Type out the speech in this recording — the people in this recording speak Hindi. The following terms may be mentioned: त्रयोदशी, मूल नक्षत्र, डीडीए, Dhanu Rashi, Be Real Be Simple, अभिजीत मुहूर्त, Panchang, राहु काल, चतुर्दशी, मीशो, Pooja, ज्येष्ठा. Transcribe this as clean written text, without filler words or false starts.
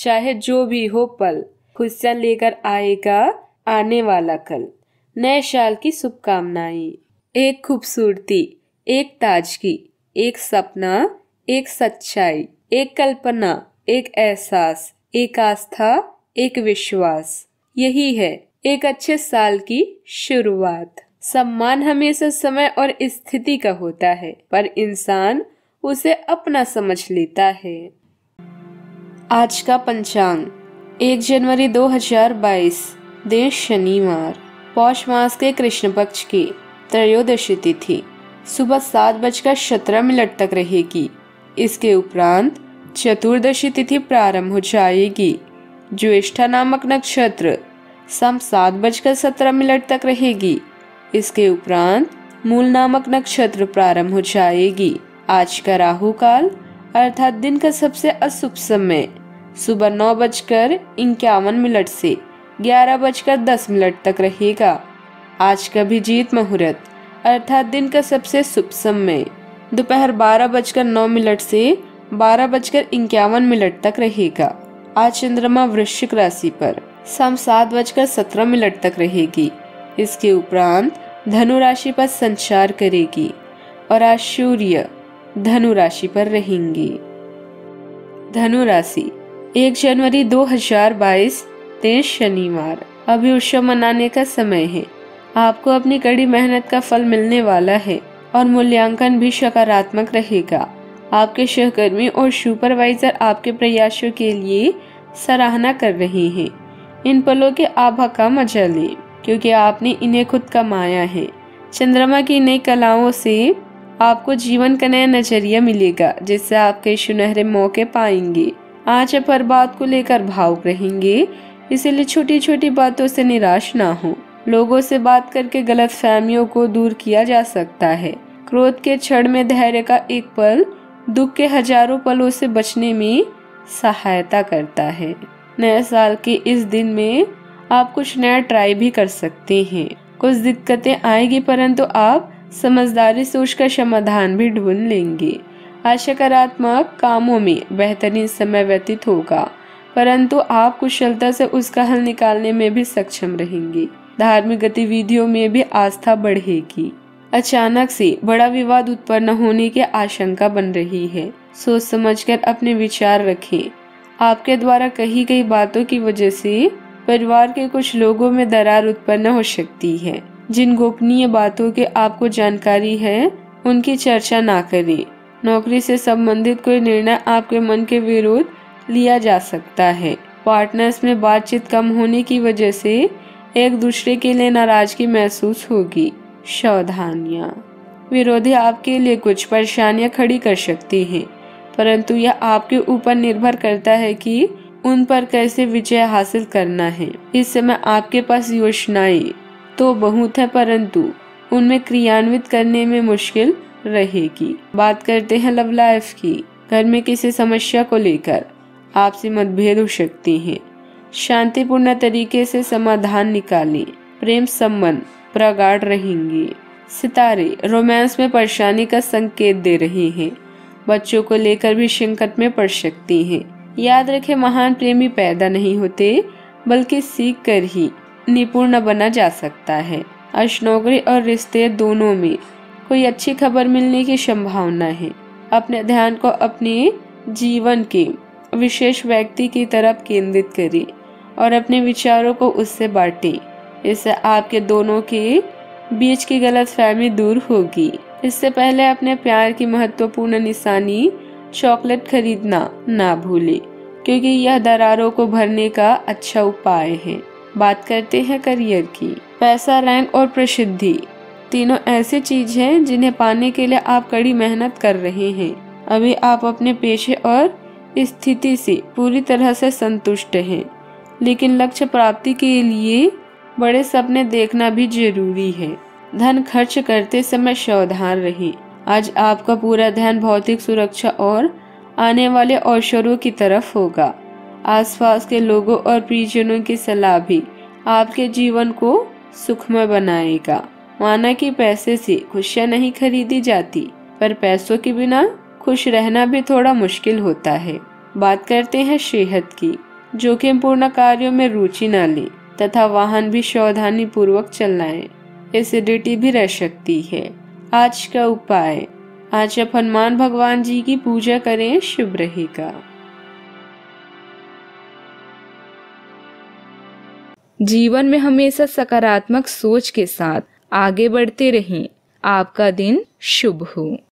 चाहे जो भी हो पल, खुशियाँ लेकर आएगा आने वाला कल। नए साल की शुभकामनाएं। एक खूबसूरती, एक ताजगी, एक सपना, एक सच्चाई, एक कल्पना, एक एहसास, एक आस्था, एक विश्वास। यही है एक अच्छे साल की शुरुआत। सम्मान हमेशा समय और स्थिति का होता है, पर इंसान उसे अपना समझ लेता है। आज का पंचांग 1 जनवरी 2022, दिन शनिवार, पौष मास के कृष्ण पक्ष की त्रयोदशी तिथि सुबह 7:17 तक रहेगी। इसके उपरांत चतुर्दशी तिथि प्रारंभ हो जाएगी। ज्येष्ठा नामक नक्षत्र शाम 7:17 तक रहेगी। इसके उपरांत मूल नामक नक्षत्र प्रारंभ हो जाएगी। आज का राहु काल अर्थात दिन का सबसे अशुभ समय सुबह 9:51 से 11:10 तक रहेगा। आज का अभिजीत मुहूर्त अर्थात दिन का सबसे शुभ समय दोपहर 12:09 से 12:51 तक रहेगा। आज चंद्रमा वृश्चिक राशि पर शाम 7:17 तक रहेगी। इसके उपरांत धनु राशि पर संचार करेगी और आज सूर्य धनु राशि पर रहेंगी। धनु राशि 1 जनवरी 2022, दिन शनिवार, अभी उत्सव मनाने का समय है। आपको अपनी कड़ी मेहनत का फल मिलने वाला है और मूल्यांकन भी सकारात्मक रहेगा। आपके सहकर्मी और सुपरवाइजर आपके प्रयासों के लिए सराहना कर रहे हैं। इन पलों के आभा का मजा लें क्योंकि आपने इन्हें खुद कमाया है। चंद्रमा की नई कलाओं से आपको जीवन का नया नजरिया मिलेगा, जिससे आप कई सुनहरे मौके पाएंगे। आज आप हर बात को लेकर भावुक रहेंगे, इसीलिए छोटी छोटी बातों से निराश ना हो। लोगों से बात करके गलत फहमियों को दूर किया जा सकता है। क्रोध के क्षण में धैर्य का एक पल दुख के हजारों पलों से बचने में सहायता करता है। नए साल के इस दिन में आप कुछ नया ट्राई भी कर सकते हैं। कुछ दिक्कतें आएगी, परंतु आप समझदारी से उसका समाधान भी ढूंढ लेंगे। आज सकारात्मक कामों में बेहतरीन समय व्यतीत होगा, परंतु आप कुशलता से उसका हल निकालने में भी सक्षम रहेंगे। धार्मिक गतिविधियों में भी आस्था बढ़ेगी। अचानक से बड़ा विवाद उत्पन्न होने की आशंका बन रही है। सोच समझकर अपने विचार रखें। आपके द्वारा कही गई बातों की वजह से परिवार के कुछ लोगों में दरार उत्पन्न हो सकती है। जिन गोपनीय बातों की आपको जानकारी है, उनकी चर्चा ना करें। नौकरी से संबंधित कोई निर्णय आपके मन के विरुद्ध लिया जा सकता है। पार्टनर्स में बातचीत कम होने की वजह से एक दूसरे के लिए नाराजगी महसूस होगी। सावधानियाँ, विरोधी आपके लिए कुछ परेशानियाँ खड़ी कर सकते हैं, परंतु यह आपके ऊपर निर्भर करता है कि उन पर कैसे विजय हासिल करना है। इस समय आपके पास योजनाएं तो बहुत है, परंतु उनमें क्रियान्वित करने में मुश्किल रहेगी। बात करते हैं लव लाइफ की। घर में किसी समस्या को लेकर आपसी मतभेद हो सकते हैं। शांतिपूर्ण तरीके से समाधान निकालें। प्रेम संबंध प्रगाढ़ रहेंगे। सितारे रोमांस में परेशानी का संकेत दे रहे हैं। बच्चों को लेकर भी संकट में पड़ सकती हैं। याद रखें, महान प्रेमी पैदा नहीं होते बल्कि सीख कर ही निपुण बना जा सकता है। आज नौकरी और रिश्ते दोनों में कोई अच्छी खबर मिलने की संभावना है। अपने ध्यान को अपने जीवन के विशेष व्यक्ति की तरफ केंद्रित करें और अपने विचारों को उससे बांटें। इससे आपके दोनों के बीच की गलतफहमी दूर होगी। इससे पहले अपने प्यार की महत्वपूर्ण निशानी चॉकलेट खरीदना ना भूलें, क्योंकि यह दरारों को भरने का अच्छा उपाय है। बात करते हैं करियर की। पैसा, रैंक और प्रसिद्धि तीनों ऐसी चीज हैं जिन्हें पाने के लिए आप कड़ी मेहनत कर रहे हैं। अभी आप अपने पेशे और स्थिति से पूरी तरह से संतुष्ट हैं, लेकिन लक्ष्य प्राप्ति के लिए बड़े सपने देखना भी जरूरी है। धन खर्च करते समय सावधान रहें। आज आपका पूरा ध्यान भौतिक सुरक्षा और आने वाले अवसरों की तरफ होगा। आसपास के लोगों और परिजनों की सलाह भी आपके जीवन को सुखमय बनाएगा। माना कि पैसे से खुशियाँ नहीं खरीदी जाती, पर पैसों के बिना खुश रहना भी थोड़ा मुश्किल होता है। बात करते हैं सेहत की। जोखिमपूर्ण कार्यों में रुचि न लें तथा वाहन भी सावधानी पूर्वक चलाएं। एसिडिटी भी रह सकती है। आज का उपाय, आज आप हनुमान भगवान जी की पूजा करें, शुभ रहेगा। जीवन में हमेशा सकारात्मक सोच के साथ आगे बढ़ते रहें। आपका दिन शुभ हो।